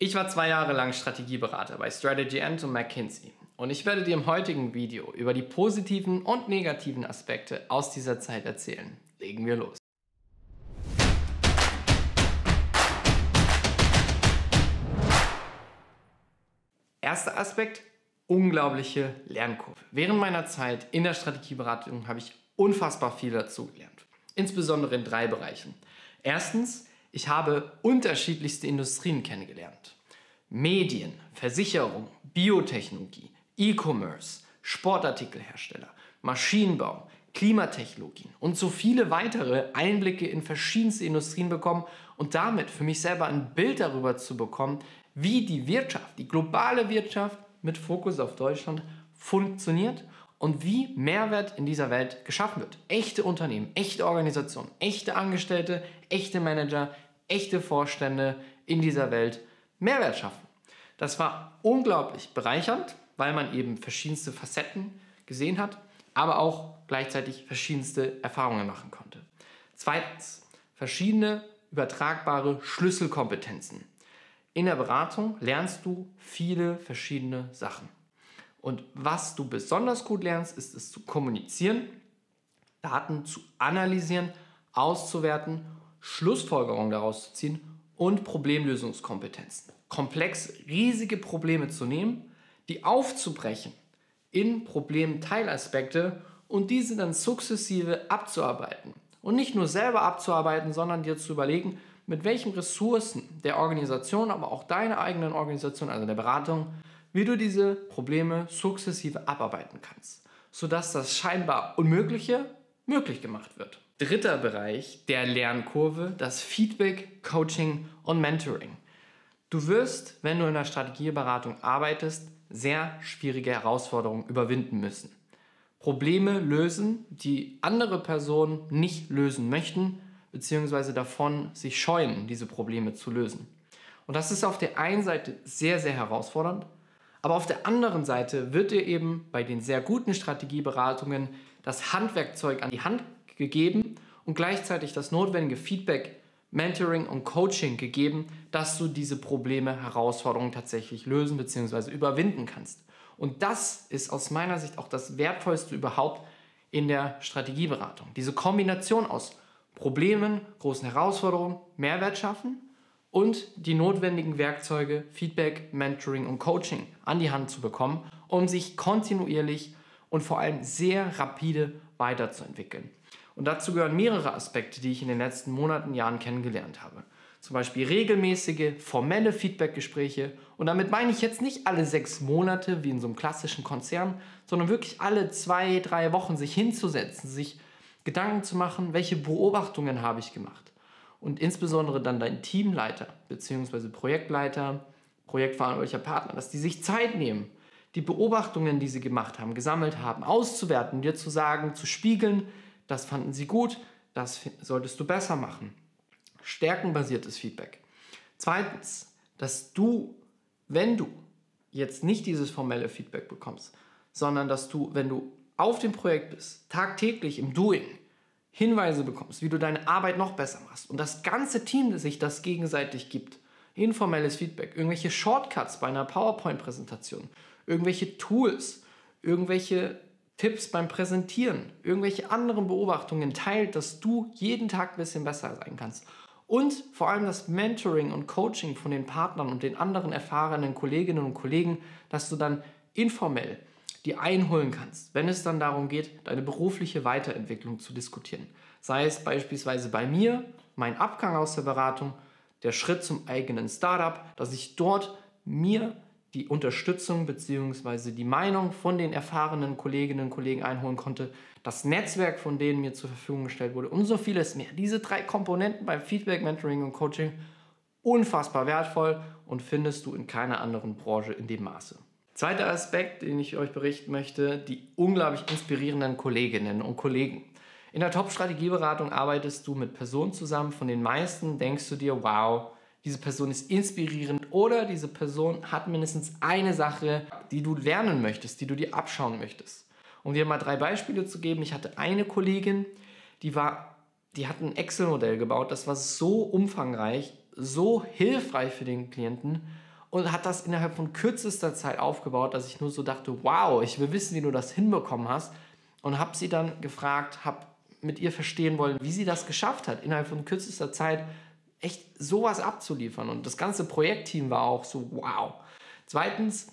Ich war 2 Jahre lang Strategieberater bei Strategy&, und McKinsey und ich werde dir im heutigen Video über die positiven und negativen Aspekte aus dieser Zeit erzählen. Legen wir los. Erster Aspekt, unglaubliche Lernkurve. Während meiner Zeit in der Strategieberatung habe ich unfassbar viel dazugelernt, insbesondere in 3 Bereichen. Erstens, ich habe unterschiedlichste Industrien kennengelernt. Medien, Versicherung, Biotechnologie, E-Commerce, Sportartikelhersteller, Maschinenbau, Klimatechnologien und so viele weitere Einblicke in verschiedenste Industrien bekommen und damit für mich selber ein Bild darüber zu bekommen, wie die Wirtschaft, die globale Wirtschaft mit Fokus auf Deutschland funktioniert und wie Mehrwert in dieser Welt geschaffen wird. Echte Unternehmen, echte Organisationen, echte Angestellte, echte Manager, echte Vorstände in dieser Welt Mehrwert schaffen. Das war unglaublich bereichernd, weil man eben verschiedenste Facetten gesehen hat, aber auch gleichzeitig verschiedenste Erfahrungen machen konnte. Zweitens, verschiedene übertragbare Schlüsselkompetenzen. In der Beratung lernst du viele verschiedene Sachen. Und was du besonders gut lernst, ist es zu kommunizieren, Daten zu analysieren, auszuwerten, Schlussfolgerungen daraus zu ziehen und Problemlösungskompetenzen. Komplex riesige Probleme zu nehmen, die aufzubrechen in Problemteilaspekte und diese dann sukzessive abzuarbeiten. Und nicht nur selber abzuarbeiten, sondern dir zu überlegen, mit welchen Ressourcen der Organisation, aber auch deiner eigenen Organisation, also der Beratung, wie du diese Probleme sukzessive abarbeiten kannst, sodass das scheinbar Unmögliche möglich gemacht wird. Dritter Bereich der Lernkurve, das Feedback, Coaching und Mentoring. Du wirst, wenn du in der Strategieberatung arbeitest, sehr schwierige Herausforderungen überwinden müssen. Probleme lösen, die andere Personen nicht lösen möchten, beziehungsweise davon sich scheuen, diese Probleme zu lösen. Und das ist auf der einen Seite sehr, sehr herausfordernd, aber auf der anderen Seite wird dir eben bei den sehr guten Strategieberatungen das Handwerkzeug an die Hand gegeben und gleichzeitig das notwendige Feedback, Mentoring und Coaching gegeben, dass du diese Probleme, Herausforderungen tatsächlich lösen bzw. überwinden kannst. Und das ist aus meiner Sicht auch das Wertvollste überhaupt in der Strategieberatung. Diese Kombination aus Problemen, großen Herausforderungen, Mehrwert schaffen und die notwendigen Werkzeuge, Feedback, Mentoring und Coaching an die Hand zu bekommen, um sich kontinuierlich und vor allem sehr rapide weiterzuentwickeln. Und dazu gehören mehrere Aspekte, die ich in den letzten Monaten, Jahren kennengelernt habe. Zum Beispiel regelmäßige, formelle Feedbackgespräche. Und damit meine ich jetzt nicht alle 6 Monate wie in so einem klassischen Konzern, sondern wirklich alle 2, 3 Wochen sich hinzusetzen, sich Gedanken zu machen, welche Beobachtungen habe ich gemacht. Und insbesondere dann dein Teamleiter bzw. Projektleiter, projektverantwortlicher Partner, dass die sich Zeit nehmen, die Beobachtungen, die sie gemacht haben, gesammelt haben, auszuwerten, dir zu sagen, zu spiegeln, das fanden sie gut, das solltest du besser machen. Stärkenbasiertes Feedback. Zweitens, dass du, wenn du jetzt nicht dieses formelle Feedback bekommst, sondern dass du, wenn du auf dem Projekt bist, tagtäglich im Doing, Hinweise bekommst, wie du deine Arbeit noch besser machst und das ganze Team sich das gegenseitig gibt. Informelles Feedback, irgendwelche Shortcuts bei einer PowerPoint-Präsentation, irgendwelche Tools, irgendwelche Tipps beim Präsentieren, irgendwelche anderen Beobachtungen teilt, dass du jeden Tag ein bisschen besser sein kannst. Und vor allem das Mentoring und Coaching von den Partnern und den anderen erfahrenen Kolleginnen und Kollegen, dass du dann informell die einholen kannst, wenn es dann darum geht, deine berufliche Weiterentwicklung zu diskutieren. Sei es beispielsweise bei mir, mein Abgang aus der Beratung, der Schritt zum eigenen Startup, dass ich dort mir die Unterstützung bzw. die Meinung von den erfahrenen Kolleginnen und Kollegen einholen konnte, das Netzwerk von denen mir zur Verfügung gestellt wurde und so vieles mehr. Diese 3 Komponenten beim Feedback, Mentoring und Coaching unfassbar wertvoll und findest du in keiner anderen Branche in dem Maße. Zweiter Aspekt, den ich euch berichten möchte, die unglaublich inspirierenden Kolleginnen und Kollegen. In der Top-Strategieberatung arbeitest du mit Personen zusammen, von den meisten denkst du dir, wow, diese Person ist inspirierend oder diese Person hat mindestens eine Sache, die du lernen möchtest, die du dir abschauen möchtest. Um dir mal 3 Beispiele zu geben, ich hatte eine Kollegin, die hat ein Excel-Modell gebaut, das war so umfangreich, so hilfreich für den Klienten, und hat das innerhalb von kürzester Zeit aufgebaut, dass ich nur so dachte, wow, ich will wissen, wie du das hinbekommen hast. Und habe sie dann gefragt, habe mit ihr verstehen wollen, wie sie das geschafft hat, innerhalb von kürzester Zeit echt sowas abzuliefern. Und das ganze Projektteam war auch so, wow. Zweitens,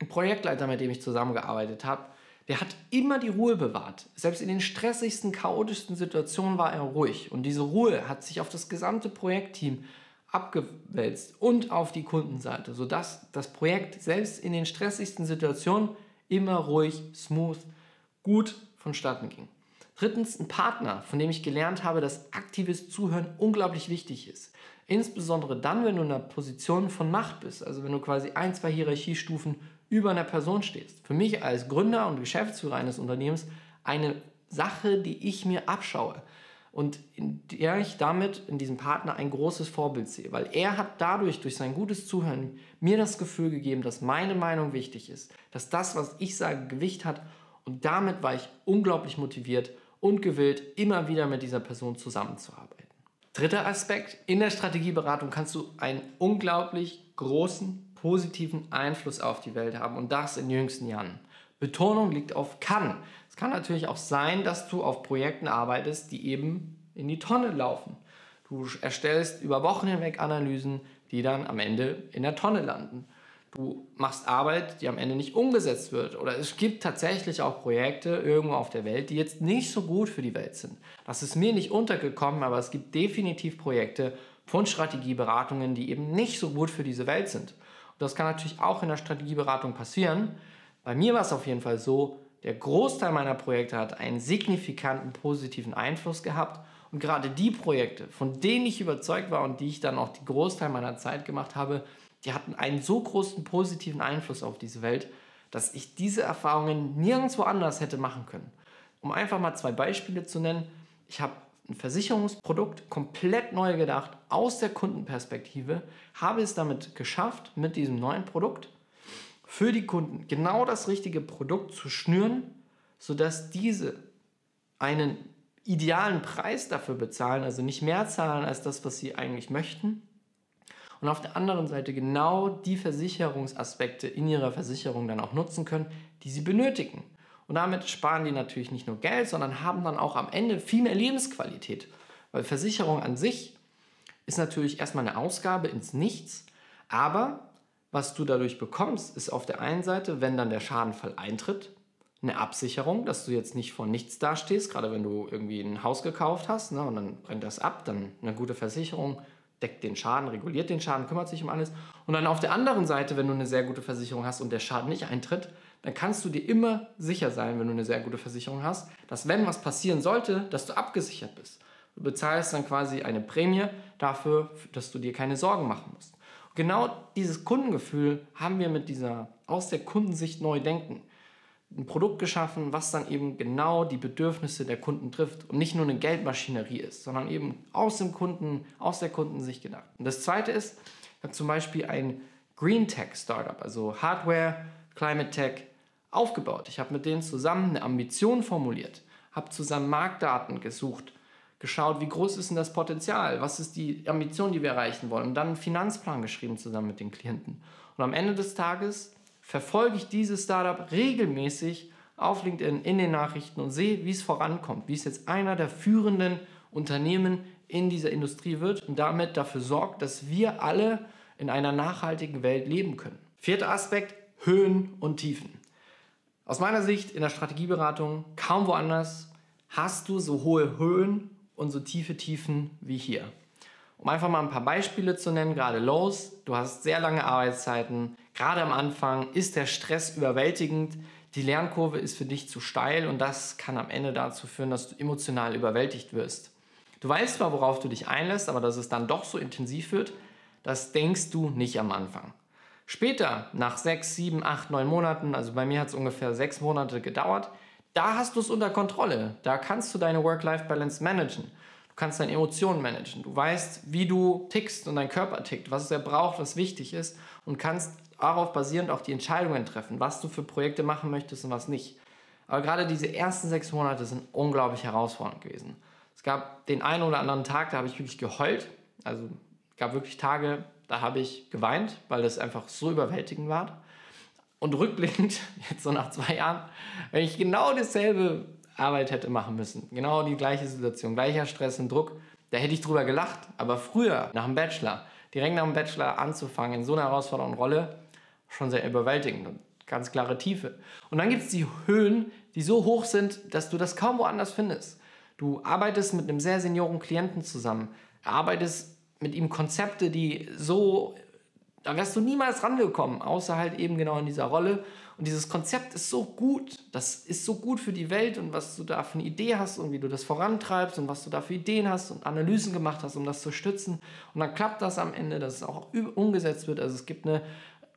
ein Projektleiter, mit dem ich zusammengearbeitet habe, der hat immer die Ruhe bewahrt. Selbst in den stressigsten, chaotischsten Situationen war er ruhig. Und diese Ruhe hat sich auf das gesamte Projektteam abgewälzt und auf die Kundenseite, sodass das Projekt selbst in den stressigsten Situationen immer ruhig, smooth, gut vonstatten ging. Drittens, ein Partner, von dem ich gelernt habe, dass aktives Zuhören unglaublich wichtig ist. Insbesondere dann, wenn du in einer Position von Macht bist, also wenn du quasi 1, 2 Hierarchiestufen über einer Person stehst. Für mich als Gründer und Geschäftsführer eines Unternehmens eine Sache, die ich mir abschaue und in der ich damit in diesem Partner ein großes Vorbild sehe, weil er hat dadurch, durch sein gutes Zuhören, mir das Gefühl gegeben, dass meine Meinung wichtig ist, dass das, was ich sage, Gewicht hat, und damit war ich unglaublich motiviert und gewillt, immer wieder mit dieser Person zusammenzuarbeiten. Dritter Aspekt, in der Strategieberatung kannst du einen unglaublich großen positiven Einfluss auf die Welt haben, und das in jüngsten Jahren. Betonung liegt auf kann. Es kann natürlich auch sein, dass du auf Projekten arbeitest, die eben in die Tonne laufen. Du erstellst über Wochen hinweg Analysen, die dann am Ende in der Tonne landen. Du machst Arbeit, die am Ende nicht umgesetzt wird. Oder es gibt tatsächlich auch Projekte irgendwo auf der Welt, die jetzt nicht so gut für die Welt sind. Das ist mir nicht untergekommen, aber es gibt definitiv Projekte von Strategieberatungen, die eben nicht so gut für diese Welt sind. Das kann natürlich auch in der Strategieberatung passieren. Bei mir war es auf jeden Fall so, der Großteil meiner Projekte hat einen signifikanten positiven Einfluss gehabt. Und gerade die Projekte, von denen ich überzeugt war und die ich dann auch den Großteil meiner Zeit gemacht habe, die hatten einen so großen positiven Einfluss auf diese Welt, dass ich diese Erfahrungen nirgendwo anders hätte machen können. Um einfach mal 2 Beispiele zu nennen. Ich habe ein Versicherungsprodukt komplett neu gedacht, aus der Kundenperspektive, habe es damit geschafft, mit diesem neuen Produkt für die Kunden genau das richtige Produkt zu schnüren, sodass diese einen idealen Preis dafür bezahlen, also nicht mehr zahlen als das, was sie eigentlich möchten. Und auf der anderen Seite genau die Versicherungsaspekte in ihrer Versicherung dann auch nutzen können, die sie benötigen. Und damit sparen die natürlich nicht nur Geld, sondern haben dann auch am Ende viel mehr Lebensqualität. Weil Versicherung an sich ist natürlich erstmal eine Ausgabe ins Nichts, aber was du dadurch bekommst, ist auf der einen Seite, wenn dann der Schadenfall eintritt, eine Absicherung, dass du jetzt nicht vor nichts dastehst, gerade wenn du irgendwie ein Haus gekauft hast, ne, und dann brennt das ab, dann eine gute Versicherung deckt den Schaden, reguliert den Schaden, kümmert sich um alles. Und dann auf der anderen Seite, wenn du eine sehr gute Versicherung hast und der Schaden nicht eintritt, dann kannst du dir immer sicher sein, wenn du eine sehr gute Versicherung hast, dass wenn was passieren sollte, dass du abgesichert bist. Du bezahlst dann quasi eine Prämie dafür, dass du dir keine Sorgen machen musst. Und genau dieses Kundengefühl haben wir mit dieser aus der Kundensicht neu denken. Ein Produkt geschaffen, was dann eben genau die Bedürfnisse der Kunden trifft und nicht nur eine Geldmaschinerie ist, sondern eben aus dem Kunden, aus der Kundensicht gedacht. Und das Zweite ist, ich habe zum Beispiel ein Green Tech Startup, also Hardware, Climate Tech, aufgebaut. Ich habe mit denen zusammen eine Ambition formuliert, habe zusammen Marktdaten gesucht, geschaut, wie groß ist denn das Potenzial, was ist die Ambition, die wir erreichen wollen, und dann einen Finanzplan geschrieben zusammen mit den Klienten. Und am Ende des Tages verfolge ich dieses Startup regelmäßig auf LinkedIn in den Nachrichten und sehe, wie es vorankommt, wie es jetzt einer der führenden Unternehmen in dieser Industrie wird und damit dafür sorgt, dass wir alle in einer nachhaltigen Welt leben können. Vierter Aspekt, Höhen und Tiefen. Aus meiner Sicht in der Strategieberatung kaum woanders hast du so hohe Höhen und so tiefe Tiefen wie hier. Um einfach mal ein paar Beispiele zu nennen, gerade Lows, du hast sehr lange Arbeitszeiten, gerade am Anfang ist der Stress überwältigend, die Lernkurve ist für dich zu steil und das kann am Ende dazu führen, dass du emotional überwältigt wirst. Du weißt zwar, worauf du dich einlässt, aber dass es dann doch so intensiv wird, das denkst du nicht am Anfang. Später, nach 6, 7, 8, 9 Monaten, also bei mir hat es ungefähr 6 Monate gedauert, da hast du es unter Kontrolle, da kannst du deine Work-Life-Balance managen. Du kannst deine Emotionen managen. Du weißt, wie du tickst und dein Körper tickt, was er braucht, was wichtig ist, und kannst darauf basierend auch die Entscheidungen treffen, was du für Projekte machen möchtest und was nicht. Aber gerade diese ersten 6 Monate sind unglaublich herausfordernd gewesen. Es gab den einen oder anderen Tag, da habe ich wirklich geheult. Also es gab wirklich Tage, Da habe ich geweint, weil das einfach so überwältigend war. Und rückblickend, jetzt so nach 2 Jahren, wenn ich genau dasselbe Arbeit hätte machen müssen, genau die gleiche Situation, gleicher Stress und Druck, da hätte ich drüber gelacht. Aber früher, nach dem Bachelor, direkt nach dem Bachelor anzufangen in so einer herausfordernden Rolle, schon sehr überwältigend und ganz klare Tiefe. Und dann gibt es die Höhen, die so hoch sind, dass du das kaum woanders findest. Du arbeitest mit einem sehr senioren Klienten zusammen, arbeitest mit ihm Konzepte, die so, da wärst du niemals rangekommen, außer halt eben genau in dieser Rolle. Und dieses Konzept ist so gut, das ist so gut für die Welt und was du da für eine Idee hast und wie du das vorantreibst und was du da für Ideen hast und Analysen gemacht hast, um das zu stützen. Und dann klappt das am Ende, dass es auch umgesetzt wird. Also es gibt eine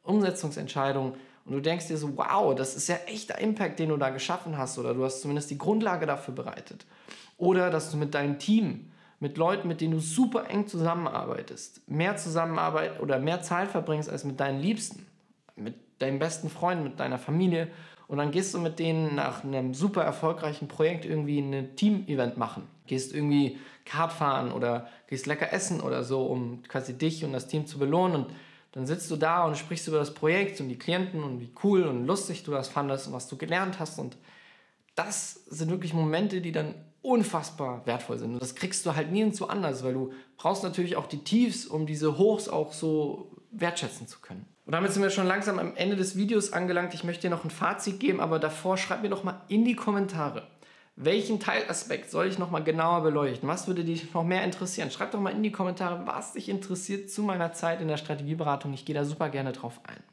Umsetzungsentscheidung und du denkst dir so, wow, das ist ja echter Impact, den du da geschaffen hast, oder du hast zumindest die Grundlage dafür bereitet. Oder dass du mit deinem Team, mit Leuten, mit denen du super eng zusammenarbeitest, mehr Zusammenarbeit oder mehr Zeit verbringst als mit deinen Liebsten, mit deinen besten Freunden, mit deiner Familie, und dann gehst du mit denen nach einem super erfolgreichen Projekt irgendwie ein Team-Event machen. Gehst irgendwie Kart fahren oder gehst lecker essen oder so, um quasi dich und das Team zu belohnen, und dann sitzt du da und sprichst über das Projekt und die Klienten und wie cool und lustig du das fandest und was du gelernt hast, und das sind wirklich Momente, die dann unfassbar wertvoll sind. Und das kriegst du halt nirgendwo anders, weil du brauchst natürlich auch die Tiefs, um diese Hochs auch so wertschätzen zu können. Und damit sind wir schon langsam am Ende des Videos angelangt. Ich möchte dir noch ein Fazit geben, aber davor schreib mir doch mal in die Kommentare, welchen Teilaspekt soll ich noch mal genauer beleuchten? Was würde dich noch mehr interessieren? Schreib doch mal in die Kommentare, was dich interessiert zu meiner Zeit in der Strategieberatung. Ich gehe da super gerne drauf ein.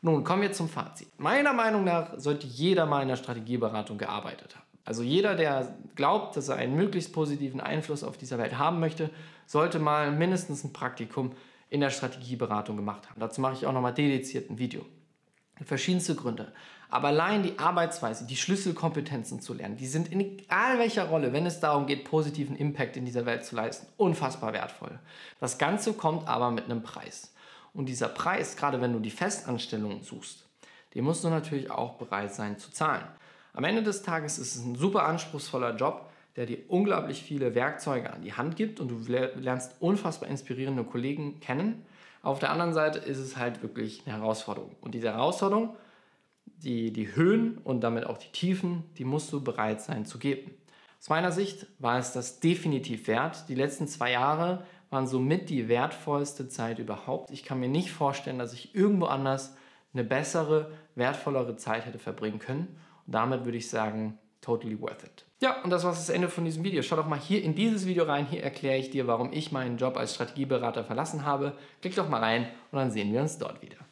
Nun, kommen wir zum Fazit. Meiner Meinung nach sollte jeder mal in der Strategieberatung gearbeitet haben. Also jeder, der glaubt, dass er einen möglichst positiven Einfluss auf dieser Welt haben möchte, sollte mal mindestens ein Praktikum in der Strategieberatung gemacht haben. Dazu mache ich auch nochmal dediziert ein Video. Verschiedenste Gründe. Aber allein die Arbeitsweise, die Schlüsselkompetenzen zu lernen, die sind in egal welcher Rolle, wenn es darum geht, positiven Impact in dieser Welt zu leisten, unfassbar wertvoll. Das Ganze kommt aber mit einem Preis. Und dieser Preis, gerade wenn du die Festanstellung suchst, den musst du natürlich auch bereit sein zu zahlen. Am Ende des Tages ist es ein super anspruchsvoller Job, der dir unglaublich viele Werkzeuge an die Hand gibt, und du lernst unfassbar inspirierende Kollegen kennen. Auf der anderen Seite ist es halt wirklich eine Herausforderung. Und diese Herausforderung, die Höhen und damit auch die Tiefen, die musst du bereit sein zu geben. Aus meiner Sicht war es das definitiv wert. Die letzten 2 Jahre waren somit die wertvollste Zeit überhaupt. Ich kann mir nicht vorstellen, dass ich irgendwo anders eine bessere, wertvollere Zeit hätte verbringen können. Damit würde ich sagen, totally worth it. Ja, und das war das Ende von diesem Video. Schau doch mal hier in dieses Video rein. Hier erkläre ich dir, warum ich meinen Job als Strategieberater verlassen habe. Klick doch mal rein und dann sehen wir uns dort wieder.